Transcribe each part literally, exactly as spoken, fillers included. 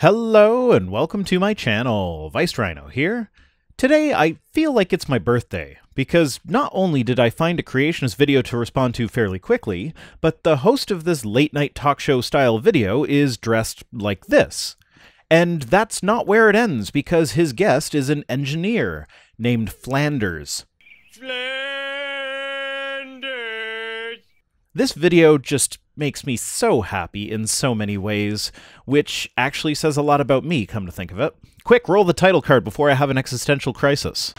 Hello and welcome to my channel, Viced Rhino here. Today I feel like it's my birthday, because not only did I find a creationist video to respond to fairly quickly, but the host of this late night talk show style video is dressed like this. And that's not where it ends, because his guest is an engineer named Flanders. Flanders! This video just makes me so happy in so many ways, which actually says a lot about me, come to think of it. Quick, roll the title card before I have an existential crisis.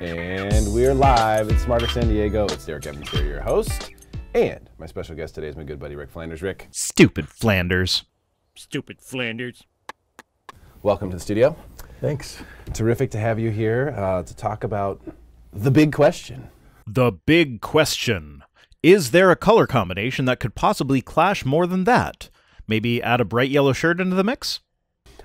And we're live at Smarter San Diego. It's Derek Evan Carrier, your host, and my special guest today is my good buddy Rick Flanders. Rick. Stupid Flanders. Stupid Flanders. Welcome to the studio. Thanks. Terrific to have you here uh, to talk about the big question. The big question. Is there a color combination that could possibly clash more than that? Maybe add a bright yellow shirt into the mix?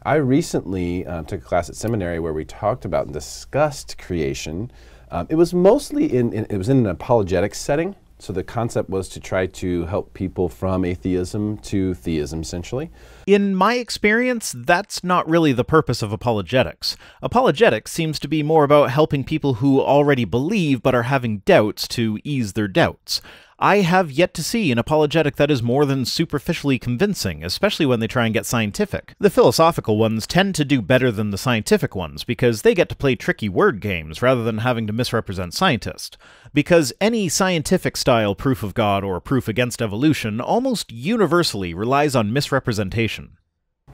I recently uh, took a class at seminary where we talked about and discussed creation. Um, it was mostly in, in, it was in an apologetic setting. So the concept was to try to help people from atheism to theism, essentially. In my experience, that's not really the purpose of apologetics. Apologetics seems to be more about helping people who already believe but are having doubts to ease their doubts. I have yet to see an apologetic that is more than superficially convincing, especially when they try and get scientific. The philosophical ones tend to do better than the scientific ones, because they get to play tricky word games rather than having to misrepresent scientists. Because any scientific-style proof of God or proof against evolution almost universally relies on misrepresentation.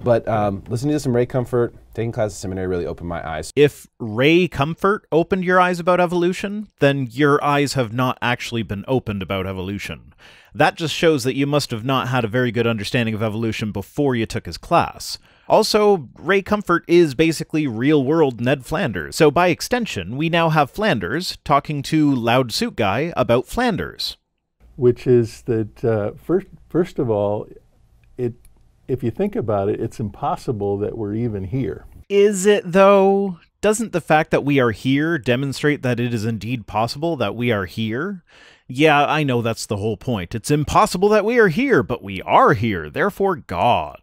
But um, listening to some Ray Comfort, taking class at seminary really opened my eyes. If Ray Comfort opened your eyes about evolution, then your eyes have not actually been opened about evolution. That just shows that you must have not had a very good understanding of evolution before you took his class. Also, Ray Comfort is basically real-world Ned Flanders, so by extension, we now have Flanders talking to Loud Suit Guy about Flanders. Which is that, uh, first, first of all, it... if you think about it, it's impossible that we're even here. Is it, though? Doesn't the fact that we are here demonstrate that it is indeed possible that we are here? Yeah, I know that's the whole point. It's impossible that we are here, but we are here, therefore God.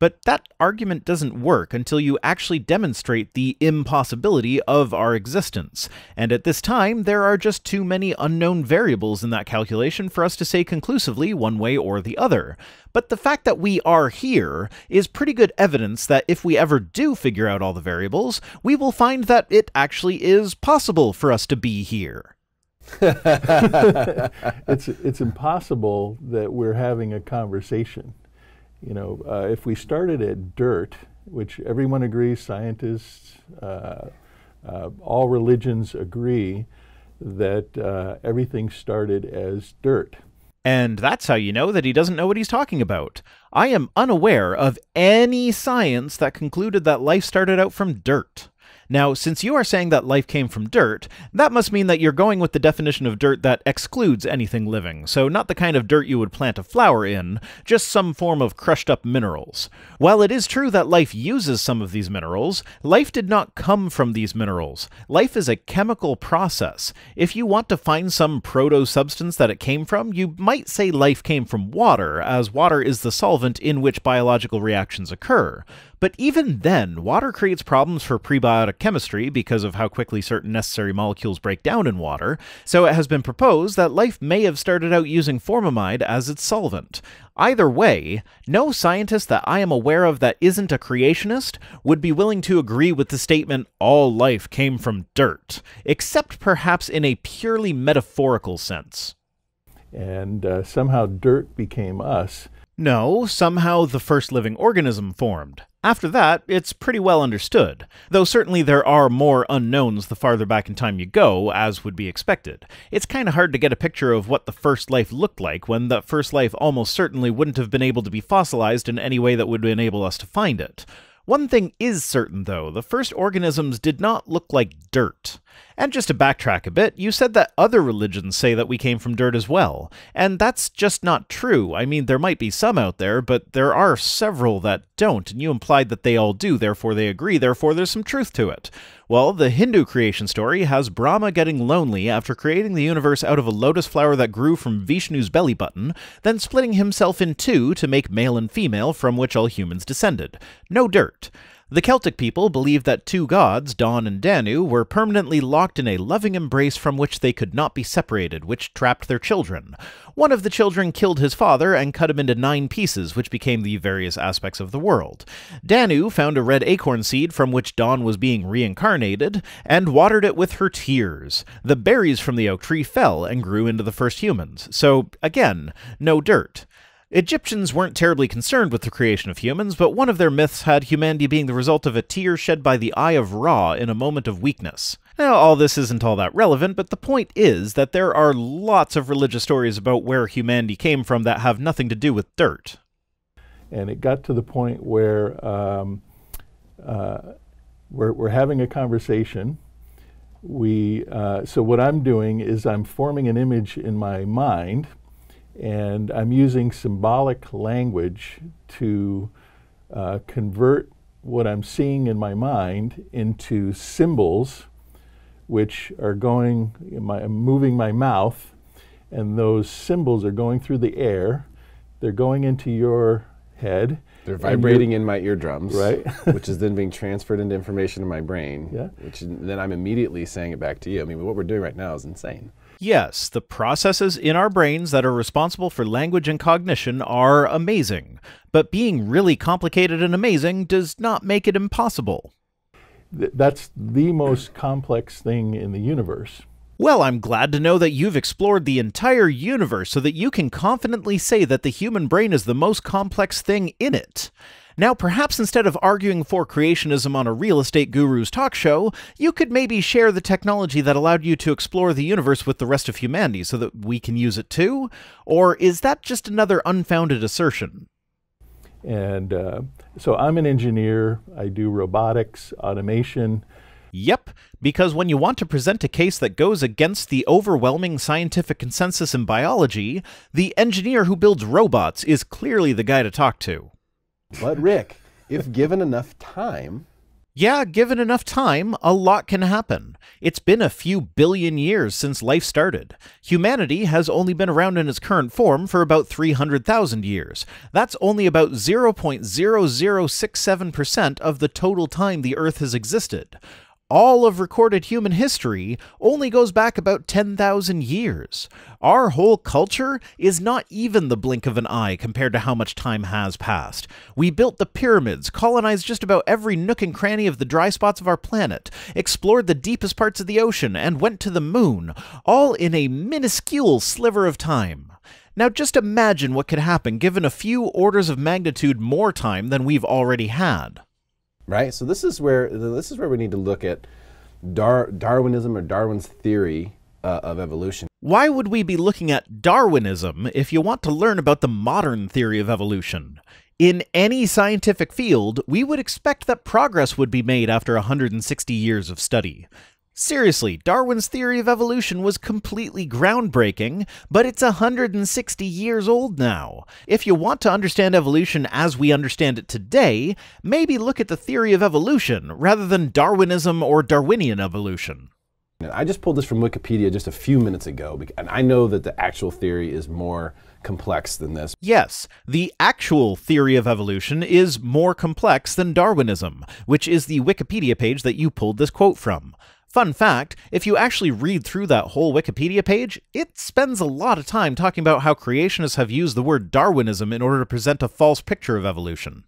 But that argument doesn't work until you actually demonstrate the impossibility of our existence. And at this time, there are just too many unknown variables in that calculation for us to say conclusively one way or the other. But the fact that we are here is pretty good evidence that if we ever do figure out all the variables, we will find that it actually is possible for us to be here. it's, it's impossible that we're having a conversation. You know, uh, if we started at dirt, which everyone agrees, scientists, uh, uh, all religions agree that uh, everything started as dirt. And that's how you know that he doesn't know what he's talking about. I am unaware of any science that concluded that life started out from dirt. Now, since you are saying that life came from dirt, that must mean that you're going with the definition of dirt that excludes anything living, so not the kind of dirt you would plant a flower in, just some form of crushed-up minerals. While it is true that life uses some of these minerals, life did not come from these minerals. Life is a chemical process. If you want to find some proto-substance that it came from, you might say life came from water, as water is the solvent in which biological reactions occur. But even then, water creates problems for prebiotic chemistry because of how quickly certain necessary molecules break down in water, so it has been proposed that life may have started out using formamide as its solvent. Either way, no scientist that I am aware of that isn't a creationist would be willing to agree with the statement, all life came from dirt, except perhaps in a purely metaphorical sense. And uh, somehow dirt became us. No, somehow the first living organism formed. After that, it's pretty well understood, though certainly there are more unknowns the farther back in time you go, as would be expected. It's kind of hard to get a picture of what the first life looked like when that first life almost certainly wouldn't have been able to be fossilized in any way that would enable us to find it. One thing is certain, though, the first organisms did not look like dirt. And just to backtrack a bit, you said that other religions say that we came from dirt as well, and that's just not true. I mean, there might be some out there, but there are several that don't, and you implied that they all do, therefore they agree, therefore there's some truth to it. Well, the Hindu creation story has Brahma getting lonely after creating the universe out of a lotus flower that grew from Vishnu's belly button, then splitting himself in two to make male and female, from which all humans descended. No dirt. The Celtic people believed that two gods, Don and Danu, were permanently locked in a loving embrace from which they could not be separated, which trapped their children. One of the children killed his father and cut him into nine pieces, which became the various aspects of the world. Danu found a red acorn seed from which Don was being reincarnated, and watered it with her tears. The berries from the oak tree fell and grew into the first humans. So, again, no dirt. Egyptians weren't terribly concerned with the creation of humans, but one of their myths had humanity being the result of a tear shed by the eye of Ra in a moment of weakness. Now, all this isn't all that relevant, but the point is that there are lots of religious stories about where humanity came from that have nothing to do with dirt. And it got to the point where um, uh, we're, we're having a conversation. We, uh, so what I'm doing is I'm forming an image in my mind, and I'm using symbolic language to uh, convert what I'm seeing in my mind into symbols, which are going, my, I'm moving my mouth, and those symbols are going through the air, they're going into your head. They're vibrating in my eardrums, right? Which is then being transferred into information in my brain, yeah. Which then I'm immediately saying it back to you. I mean, what we're doing right now is insane. Yes, the processes in our brains that are responsible for language and cognition are amazing, but being really complicated and amazing does not make it impossible. Th- that's the most complex thing in the universe. Well, I'm glad to know that you've explored the entire universe so that you can confidently say that the human brain is the most complex thing in it. Now, perhaps instead of arguing for creationism on a real estate guru's talk show, you could maybe share the technology that allowed you to explore the universe with the rest of humanity so that we can use it too? Or is that just another unfounded assertion? And uh, so I'm an engineer. I do robotics, automation. Yep, because when you want to present a case that goes against the overwhelming scientific consensus in biology, the engineer who builds robots is clearly the guy to talk to. But Rick, if given enough time... Yeah, given enough time, a lot can happen. It's been a few billion years since life started. Humanity has only been around in its current form for about three hundred thousand years. That's only about zero point zero zero six seven percent of the total time the Earth has existed. All of recorded human history only goes back about ten thousand years. Our whole culture is not even the blink of an eye compared to how much time has passed. We built the pyramids, colonized just about every nook and cranny of the dry spots of our planet, explored the deepest parts of the ocean, and went to the moon, all in a minuscule sliver of time. Now just imagine what could happen given a few orders of magnitude more time than we've already had. Right, so this is where this is where we need to look at Dar Darwinism or Darwin's theory uh, of evolution. Why would we be looking at Darwinism if you want to learn about the modern theory of evolution? In any scientific field, we would expect that progress would be made after one hundred sixty years of study. Seriously, Darwin's theory of evolution was completely groundbreaking, but it's one hundred sixty years old now. If you want to understand evolution as we understand it today, maybe look at the theory of evolution rather than Darwinism or Darwinian evolution. I just pulled this from Wikipedia just a few minutes ago, and I know that the actual theory is more complex than this. Yes, the actual theory of evolution is more complex than Darwinism, which is the Wikipedia page that you pulled this quote from. Fun fact, if you actually read through that whole Wikipedia page, it spends a lot of time talking about how creationists have used the word Darwinism in order to present a false picture of evolution.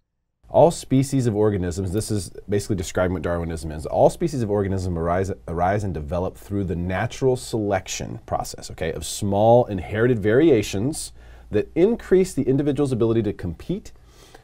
All species of organisms, this is basically describing what Darwinism is, all species of organisms arise, arise and develop through the natural selection process, okay, of small inherited variations that increase the individual's ability to compete,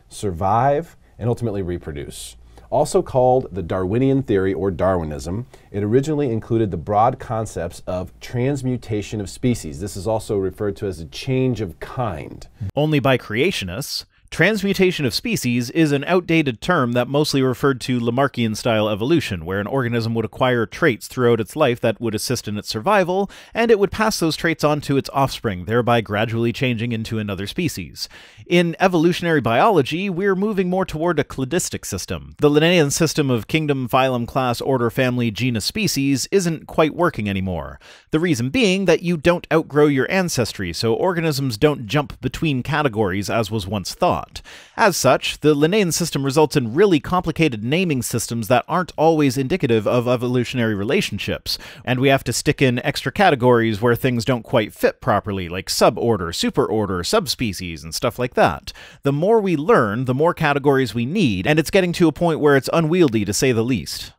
survive, and ultimately reproduce. Also called the Darwinian theory or Darwinism, it originally included the broad concepts of transmutation of species. This is also referred to as a change of kind. Only by creationists. Transmutation of species is an outdated term that mostly referred to Lamarckian-style evolution, where an organism would acquire traits throughout its life that would assist in its survival, and it would pass those traits on to its offspring, thereby gradually changing into another species. In evolutionary biology, we're moving more toward a cladistic system. The Linnaean system of kingdom, phylum, class, order, family, genus, species isn't quite working anymore. The reason being that you don't outgrow your ancestry, so organisms don't jump between categories as was once thought. As such, the Linnaean system results in really complicated naming systems that aren't always indicative of evolutionary relationships, and we have to stick in extra categories where things don't quite fit properly, like suborder, superorder, subspecies, and stuff like that. The more we learn, the more categories we need, and it's getting to a point where it's unwieldy, to say the least.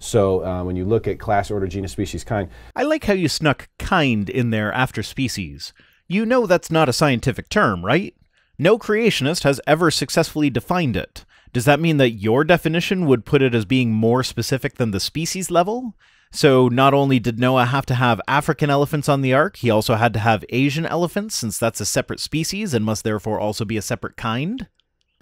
So uh, when you look at class, order, genus, species, kind... I like how you snuck kind in there after species. You know that's not a scientific term, right? No creationist has ever successfully defined it. Does that mean that your definition would put it as being more specific than the species level? So not only did Noah have to have African elephants on the ark, he also had to have Asian elephants, since that's a separate species and must therefore also be a separate kind?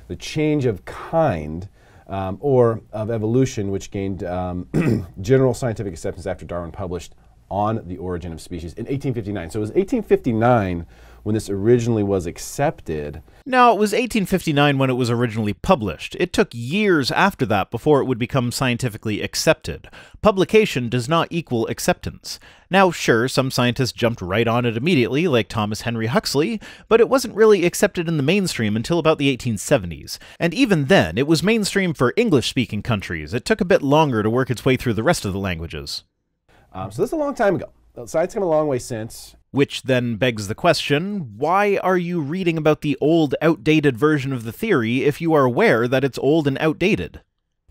The change of kind, um, or of evolution, which gained um, general scientific acceptance after Darwin published On the Origin of Species in eighteen fifty-nine. So it was eighteen fifty-nine when this originally was accepted. No, it was eighteen fifty-nine when it was originally published. It took years after that before it would become scientifically accepted. Publication does not equal acceptance. Now, sure, some scientists jumped right on it immediately, like Thomas Henry Huxley, but it wasn't really accepted in the mainstream until about the eighteen seventies. And even then, it was mainstream for English-speaking countries. It took a bit longer to work its way through the rest of the languages. Um, so this is a long time ago. Science came a long way since. Which then begs the question, why are you reading about the old, outdated version of the theory if you are aware that it's old and outdated?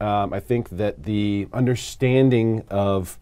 Um, I think that the understanding of,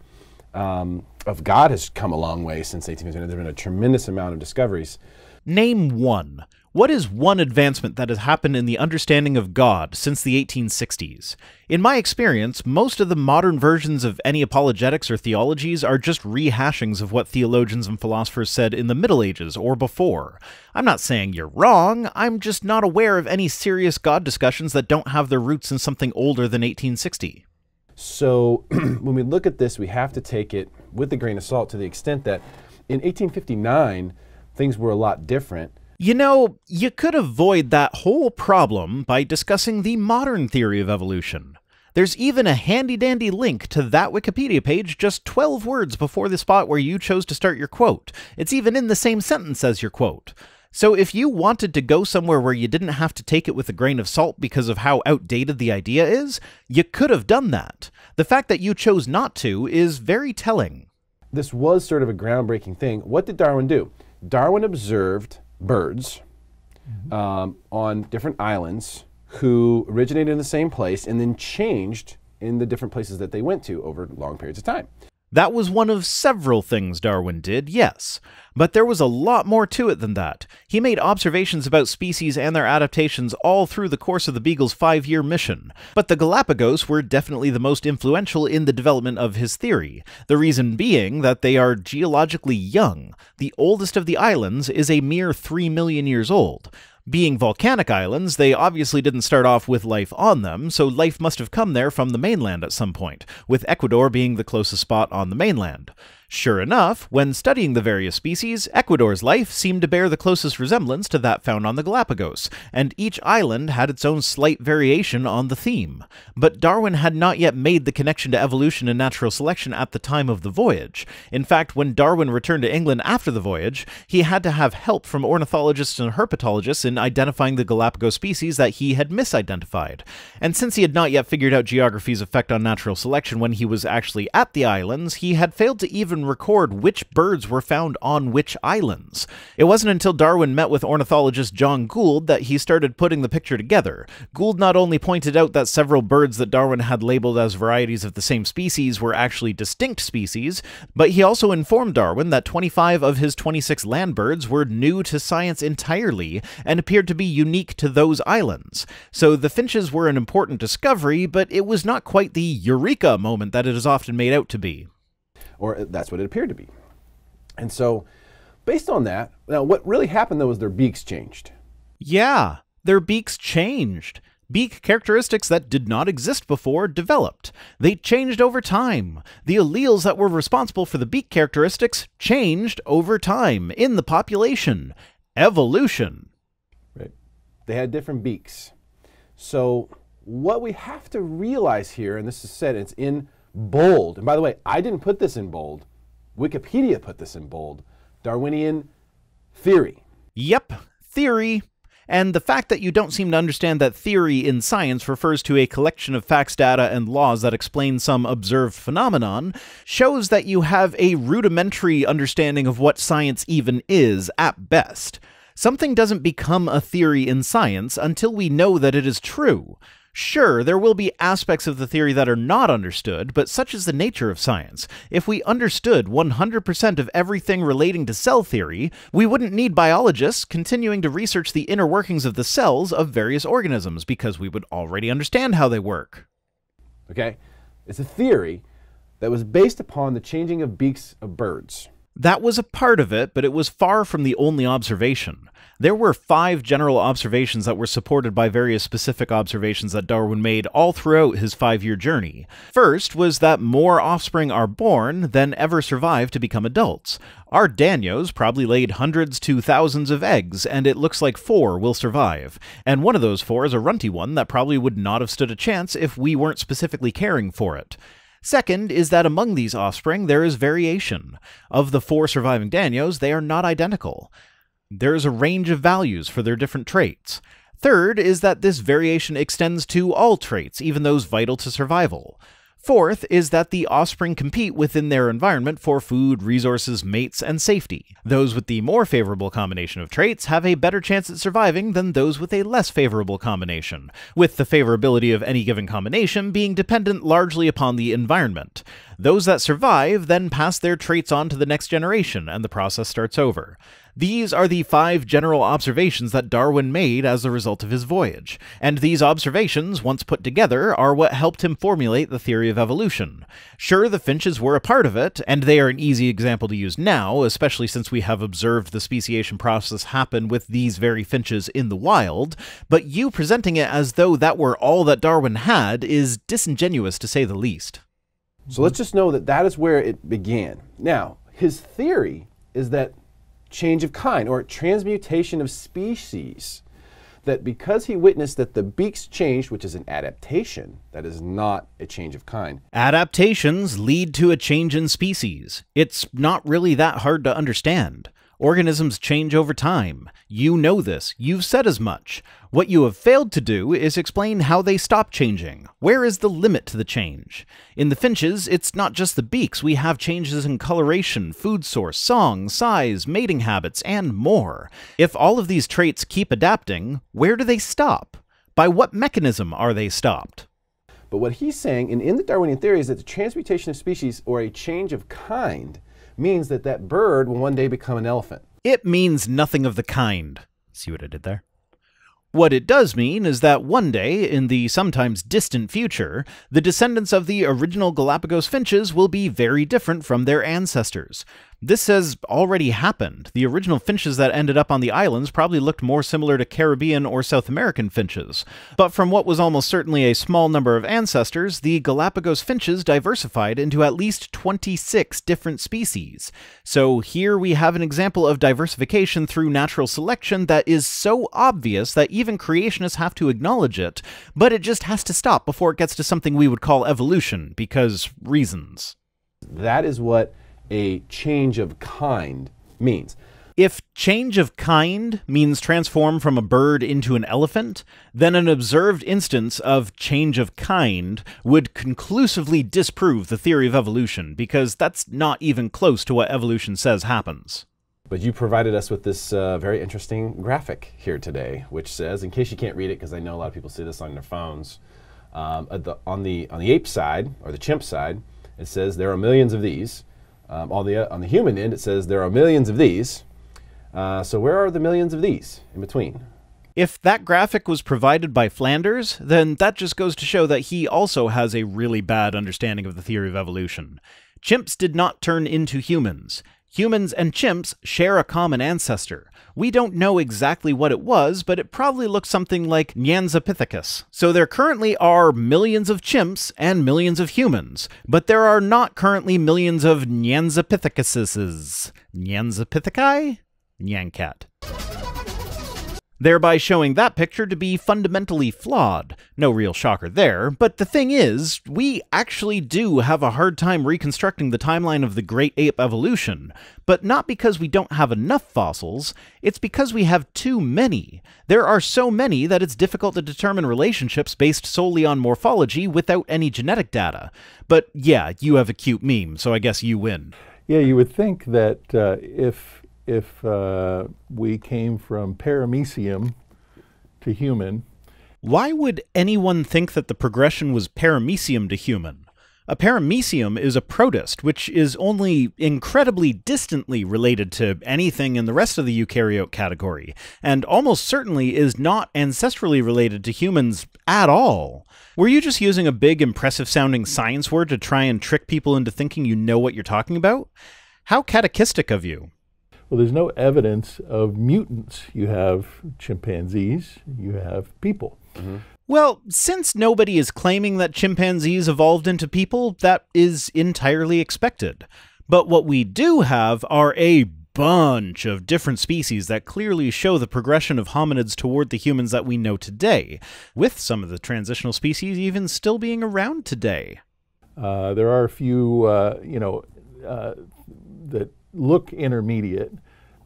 um, of God has come a long way since eighteen fifty-nine. There's been a tremendous amount of discoveries. Name one. What is one advancement that has happened in the understanding of God since the eighteen sixties? In my experience, most of the modern versions of any apologetics or theologies are just rehashings of what theologians and philosophers said in the Middle Ages or before. I'm not saying you're wrong, I'm just not aware of any serious God discussions that don't have their roots in something older than eighteen sixty. So when we look at this, we have to take it with a grain of salt to the extent that in eighteen fifty-nine, things were a lot different. You know, you could avoid that whole problem by discussing the modern theory of evolution. There's even a handy-dandy link to that Wikipedia page just twelve words before the spot where you chose to start your quote. It's even in the same sentence as your quote. So if you wanted to go somewhere where you didn't have to take it with a grain of salt because of how outdated the idea is, you could have done that. The fact that you chose not to is very telling. This was sort of a groundbreaking thing. What did Darwin do? Darwin observed birds um, on different islands who originated in the same place and then changed in the different places that they went to over long periods of time. That was one of several things Darwin did, yes. But there was a lot more to it than that. He made observations about species and their adaptations all through the course of the Beagle's five-year mission. But the Galapagos were definitely the most influential in the development of his theory, the reason being that they are geologically young. The oldest of the islands is a mere three million years old. Being volcanic islands, they obviously didn't start off with life on them, so life must have come there from the mainland at some point, with Ecuador being the closest spot on the mainland. Sure enough, when studying the various species, Ecuador's life seemed to bear the closest resemblance to that found on the Galapagos, and each island had its own slight variation on the theme. But Darwin had not yet made the connection to evolution and natural selection at the time of the voyage. In fact, when Darwin returned to England after the voyage, he had to have help from ornithologists and herpetologists in identifying the Galapagos species that he had misidentified. And since he had not yet figured out geography's effect on natural selection when he was actually at the islands, he had failed to even record which birds were found on which islands. It wasn't until Darwin met with ornithologist John Gould that he started putting the picture together. Gould not only pointed out that several birds that Darwin had labeled as varieties of the same species were actually distinct species, but he also informed Darwin that twenty-five of his twenty-six land birds were new to science entirely and appeared to be unique to those islands. So the finches were an important discovery, but it was not quite the eureka moment that it is often made out to be. Or that's what it appeared to be. And so, based on that, now what really happened though was their beaks changed. Yeah, Their beaks changed. Beak characteristics that did not exist before developed. They changed over time. The alleles that were responsible for the beak characteristics changed over time in the population. Evolution. Right. They had different beaks. So what we have to realize here, and this is said, it's in bold. And by the way, I didn't put this in bold. Wikipedia put this in bold. Darwinian theory. Yep, theory. And the fact that you don't seem to understand that theory in science refers to a collection of facts, data, and laws that explain some observed phenomenon shows that you have a rudimentary understanding of what science even is at best. Something doesn't become a theory in science until we know that it is true. Sure, there will be aspects of the theory that are not understood, but such is the nature of science. If we understood one hundred percent of everything relating to cell theory, we wouldn't need biologists continuing to research the inner workings of the cells of various organisms, because we would already understand how they work. Okay, it's a theory that was based upon the changing of beaks of birds. That was a part of it, but it was far from the only observation. There were five general observations that were supported by various specific observations that Darwin made all throughout his five-year journey. First was that more offspring are born than ever survive to become adults. Our danios probably laid hundreds to thousands of eggs, and it looks like four will survive. And one of those four is a runty one that probably would not have stood a chance if we weren't specifically caring for it. Second is that among these offspring, there is variation. Of the four surviving danios, they are not identical. There is a range of values for their different traits. Third is that this variation extends to all traits, even those vital to survival. Fourth is that the offspring compete within their environment for food, resources, mates, and safety. Those with the more favorable combination of traits have a better chance at surviving than those with a less favorable combination, with the favorability of any given combination being dependent largely upon the environment. Those that survive then pass their traits on to the next generation, and the process starts over. These are the five general observations that Darwin made as a result of his voyage, and these observations, once put together, are what helped him formulate the theory of evolution. Sure, the finches were a part of it, and they are an easy example to use now, especially since we have observed the speciation process happen with these very finches in the wild, but you presenting it as though that were all that Darwin had is disingenuous, to say the least. So let's just know that that is where it began. Now, his theory is that change of kind, or transmutation of species, that because he witnessed that the beaks changed, which is an adaptation, that is not a change of kind. Adaptations lead to a change in species. It's not really that hard to understand. Organisms change over time. You know this. You've said as much. What you have failed to do is explain how they stop changing. Where is the limit to the change? In the finches, it's not just the beaks. We have changes in coloration, food source, song, size, mating habits, and more. If all of these traits keep adapting, where do they stop? By what mechanism are they stopped? But what he's saying, and in the Darwinian theory, is that the transmutation of species, or a change of kind, means that that bird will one day become an elephant. It means nothing of the kind. See what I did there? What it does mean is that one day, in the sometimes distant future, the descendants of the original Galapagos finches will be very different from their ancestors. This has already happened. The original finches that ended up on the islands probably looked more similar to Caribbean or South American finches. But from what was almost certainly a small number of ancestors, the Galapagos finches diversified into at least twenty-six different species. So here we have an example of diversification through natural selection that is so obvious that even Even creationists have to acknowledge it, but it just has to stop before it gets to something we would call evolution, because reasons. That is what a change of kind means. If change of kind means transform from a bird into an elephant, then an observed instance of change of kind would conclusively disprove the theory of evolution, because that's not even close to what evolution says happens. But you provided us with this uh, very interesting graphic here today, which says, in case you can't read it, because I know a lot of people see this on their phones, um, the, on, the, on the ape side, or the chimp side, it says there are millions of these. Um, on, the, on the human end, it says there are millions of these. Uh, so where are the millions of these in between? If that graphic was provided by Flanders, then that just goes to show that he also has a really bad understanding of the theory of evolution. Chimps did not turn into humans. Humans and chimps share a common ancestor. We don't know exactly what it was, but it probably looks something like Nyanzapithecus. So there currently are millions of chimps and millions of humans, but there are not currently millions of Nyanzapitthecuses. Nyanzapithecae? Nyancat. Thereby showing that picture to be fundamentally flawed. No real shocker there, but the thing is, we actually do have a hard time reconstructing the timeline of the great ape evolution, but not because we don't have enough fossils, it's because we have too many. There are so many that it's difficult to determine relationships based solely on morphology without any genetic data. But yeah, you have a cute meme, so I guess you win. Yeah, you would think that uh, if... if uh, we came from Paramecium to human. Why would anyone think that the progression was Paramecium to human? A Paramecium is a protist, which is only incredibly distantly related to anything in the rest of the eukaryote category, and almost certainly is not ancestrally related to humans at all. Were you just using a big, impressive-sounding science word to try and trick people into thinking you know what you're talking about? How catechistic of you. Well, there's no evidence of mutants. You have chimpanzees, you have people. Mm-hmm. Well, since nobody is claiming that chimpanzees evolved into people, that is entirely expected. But what we do have are a bunch of different species that clearly show the progression of hominids toward the humans that we know today, with some of the transitional species even still being around today. Uh, there are a few, uh, you know, uh, that look intermediate,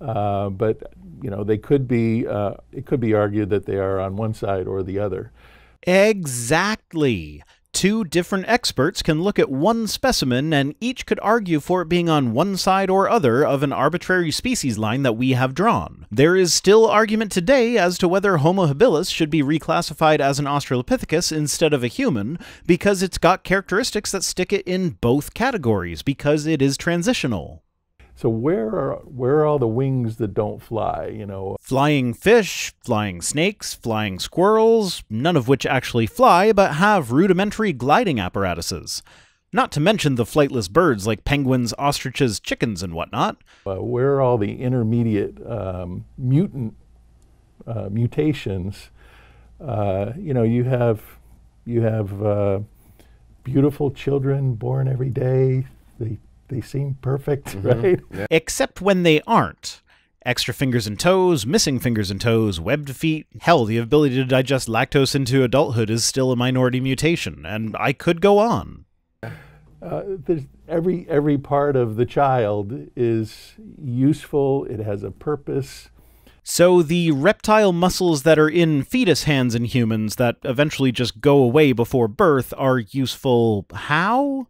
uh, but you know they could be. Uh, it could be argued that they are on one side or the other. Exactly. Two different experts can look at one specimen, and each could argue for it being on one side or other of an arbitrary species line that we have drawn. There is still argument today as to whether Homo habilis should be reclassified as an Australopithecus instead of a human, because it's got characteristics that stick it in both categories, because it is transitional. So where are, where are all the wings that don't fly, you know? Flying fish, flying snakes, flying squirrels, none of which actually fly, but have rudimentary gliding apparatuses. Not to mention the flightless birds like penguins, ostriches, chickens, and whatnot. Uh, where are all the intermediate um, mutant uh, mutations? Uh, you know, you have, you have uh, beautiful children born every day. They They seem perfect, mm-hmm. right? Yeah. Except when they aren't. Extra fingers and toes, missing fingers and toes, webbed feet. Hell, the ability to digest lactose into adulthood is still a minority mutation, and I could go on. Uh, there's every, every part of the child is useful, it has a purpose. So the reptile muscles that are in fetus hands in humans that eventually just go away before birth are useful how?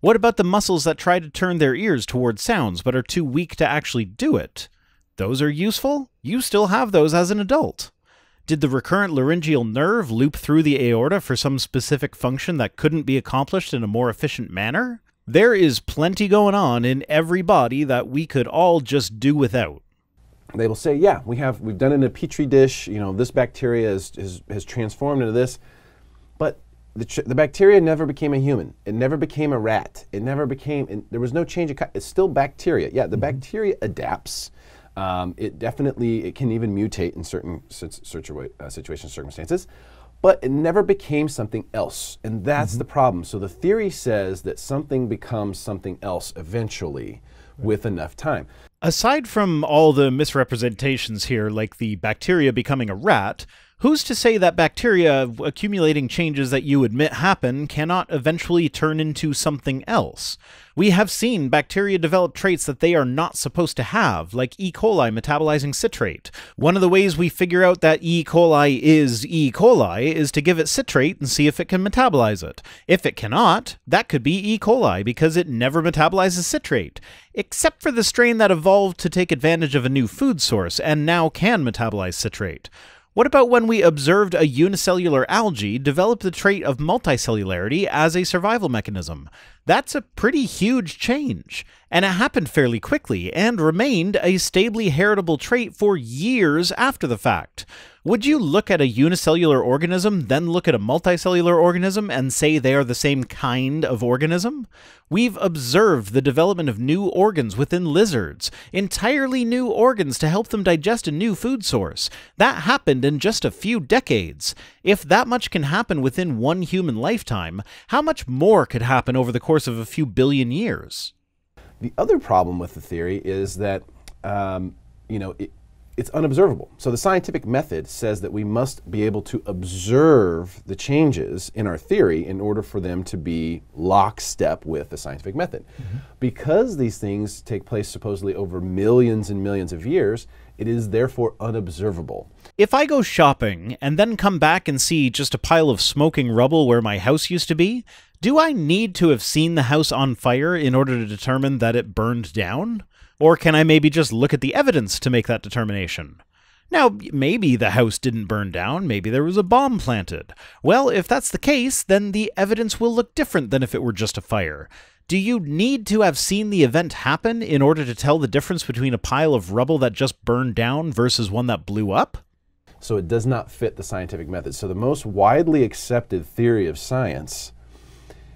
What about the muscles that try to turn their ears towards sounds but are too weak to actually do it? Those are useful? You still have those as an adult. Did the recurrent laryngeal nerve loop through the aorta for some specific function that couldn't be accomplished in a more efficient manner? There is plenty going on in every body that we could all just do without. They will say, yeah, we have, we've done it in a petri dish, you know, this bacteria is, is, has transformed into this, but The, the bacteria never became a human. It never became a rat. It never became, and there was no change. Of, it's still bacteria. Yeah, the mm-hmm. bacteria adapts. Um, it definitely, it can even mutate in certain situa uh, situations, circumstances, but it never became something else. And that's mm-hmm. the problem. So the theory says that something becomes something else eventually right. with enough time. Aside from all the misrepresentations here, like the bacteria becoming a rat, who's to say that bacteria accumulating changes that you admit happen cannot eventually turn into something else? We have seen bacteria develop traits that they are not supposed to have, like E. coli metabolizing citrate. One of the ways we figure out that E. coli is E. coli is to give it citrate and see if it can metabolize it. If it cannot, that could be E. coli because it never metabolizes citrate, except for the strain that evolved to take advantage of a new food source and now can metabolize citrate. What about when we observed a unicellular algae develop the trait of multicellularity as a survival mechanism? That's a pretty huge change, and it happened fairly quickly and remained a stably heritable trait for years after the fact. Would you look at a unicellular organism, then look at a multicellular organism, and say they are the same kind of organism? We've observed the development of new organs within lizards, entirely new organs to help them digest a new food source. That happened in just a few decades. If that much can happen within one human lifetime, how much more could happen over the course of a few billion years? The other problem with the theory is that, um, you know, it, it's unobservable. So the scientific method says that we must be able to observe the changes in our theory in order for them to be lockstep with the scientific method. Mm-hmm. Because these things take place supposedly over millions and millions of years, it is therefore unobservable. If I go shopping and then come back and see just a pile of smoking rubble where my house used to be, do I need to have seen the house on fire in order to determine that it burned down? Or can I maybe just look at the evidence to make that determination? Now, maybe the house didn't burn down, maybe there was a bomb planted. Well, if that's the case, then the evidence will look different than if it were just a fire. Do you need to have seen the event happen in order to tell the difference between a pile of rubble that just burned down versus one that blew up? So it does not fit the scientific method. So the most widely accepted theory of science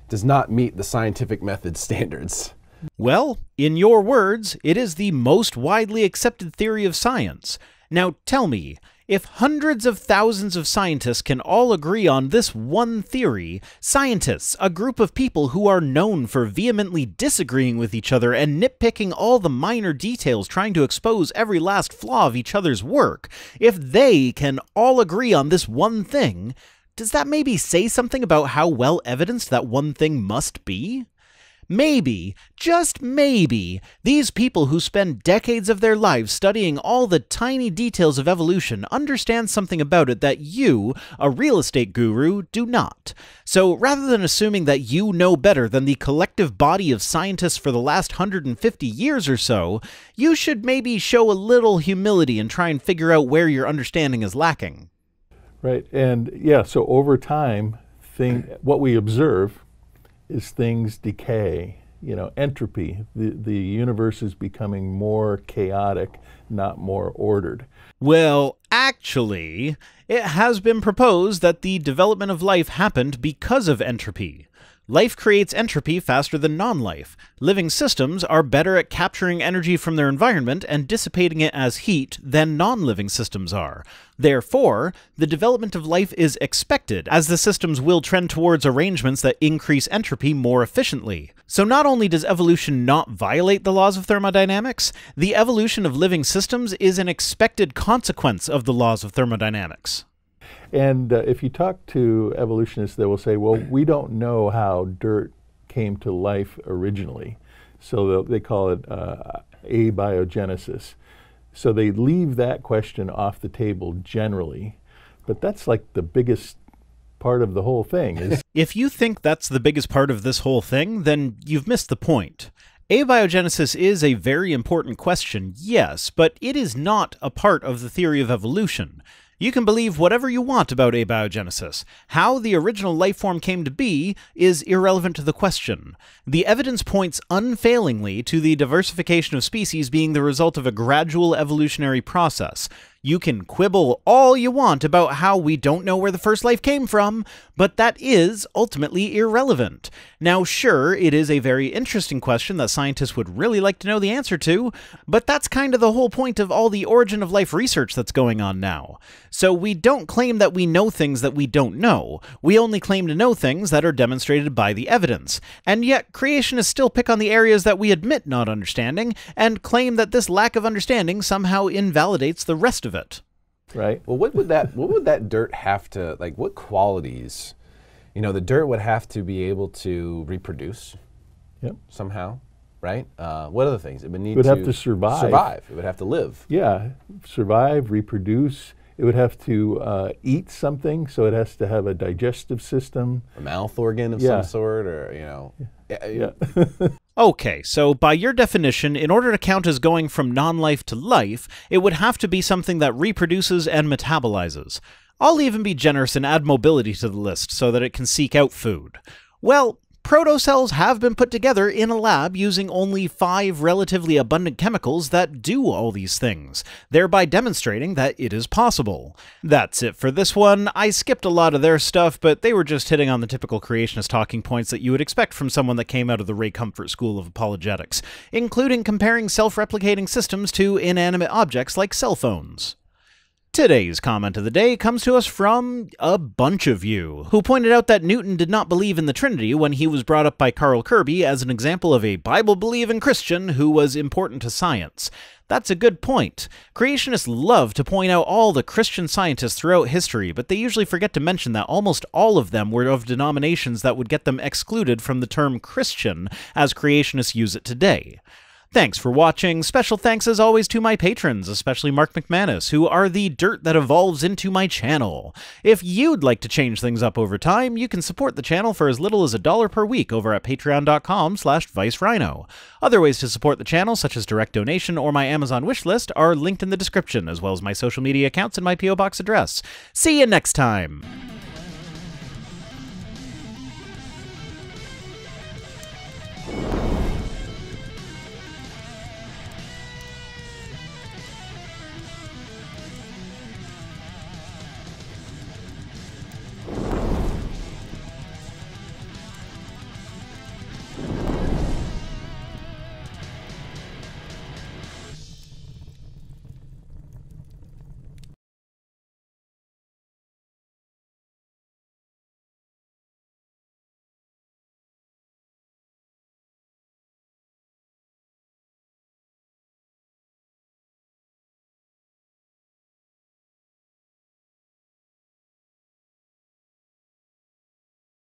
does not meet the scientific method standards. Well, in your words, it is the most widely accepted theory of science. Now tell me, if hundreds of thousands of scientists can all agree on this one theory, scientists, a group of people who are known for vehemently disagreeing with each other and nitpicking all the minor details, trying to expose every last flaw of each other's work, if they can all agree on this one thing, does that maybe say something about how well evidenced that one thing must be? Maybe, just maybe, these people who spend decades of their lives studying all the tiny details of evolution understand something about it that you, a real estate guru, do not. So rather than assuming that you know better than the collective body of scientists for the last one hundred fifty years or so, you should maybe show a little humility and try and figure out where your understanding is lacking. Right, and yeah, so over time, thing, what we observe is things decay, you know, entropy. The, the universe is becoming more chaotic, not more ordered. Well, actually, it has been proposed that the development of life happened because of entropy. Life creates entropy faster than non-life. Living systems are better at capturing energy from their environment and dissipating it as heat than non-living systems are. Therefore, the development of life is expected, as the systems will trend towards arrangements that increase entropy more efficiently. So not only does evolution not violate the laws of thermodynamics, the evolution of living systems is an expected consequence of the laws of thermodynamics. And uh, if you talk to evolutionists, they will say, well, we don't know how dirt came to life originally. So they call it uh, abiogenesis. So they leave that question off the table generally. But that's like the biggest part of the whole thing. Is if you think that's the biggest part of this whole thing, then you've missed the point. Abiogenesis is a very important question, yes, but it is not a part of the theory of evolution. You can believe whatever you want about abiogenesis. How the original life form came to be is irrelevant to the question. The evidence points unfailingly to the diversification of species being the result of a gradual evolutionary process. You can quibble all you want about how we don't know where the first life came from, but that is ultimately irrelevant. Now, sure, it is a very interesting question that scientists would really like to know the answer to, but that's kind of the whole point of all the origin of life research that's going on now. So we don't claim that we know things that we don't know. We only claim to know things that are demonstrated by the evidence. And yet, creationists still pick on the areas that we admit not understanding, and claim that this lack of understanding somehow invalidates the rest of it. Right. Well, what would that what would that dirt have to, like, what qualities, you know, the dirt would have to be able to reproduce, yep, somehow, right? Uh, what other things? It would need it would to have to survive. survive. It would have to live. Yeah, survive, reproduce. It would have to uh, eat something, so it has to have a digestive system, a mouth organ of yeah. some sort, or, you know. Yeah. yeah. Okay, so by your definition, in order to count as going from non-life to life, it would have to be something that reproduces and metabolizes. I'll even be generous and add mobility to the list so that it can seek out food. Well, protocells have been put together in a lab using only five relatively abundant chemicals that do all these things, thereby demonstrating that it is possible. That's it for this one. I skipped a lot of their stuff, but they were just hitting on the typical creationist talking points that you would expect from someone that came out of the Ray Comfort school of apologetics, including comparing self-replicating systems to inanimate objects like cell phones. Today's comment of the day comes to us from a bunch of you, who pointed out that Newton did not believe in the Trinity when he was brought up by Carl Kirby as an example of a Bible-believing Christian who was important to science. That's a good point. Creationists love to point out all the Christian scientists throughout history, but they usually forget to mention that almost all of them were of denominations that would get them excluded from the term Christian as creationists use it today. Thanks for watching. Special thanks as always to my patrons, especially Mark McManus, who are the dirt that evolves into my channel. If you'd like to change things up over time, you can support the channel for as little as a dollar per week over at patreon.com slash Viced Rhino. Other ways to support the channel, such as direct donation or my Amazon wishlist, are linked in the description, as well as my social media accounts and my P O Box address. See you next time!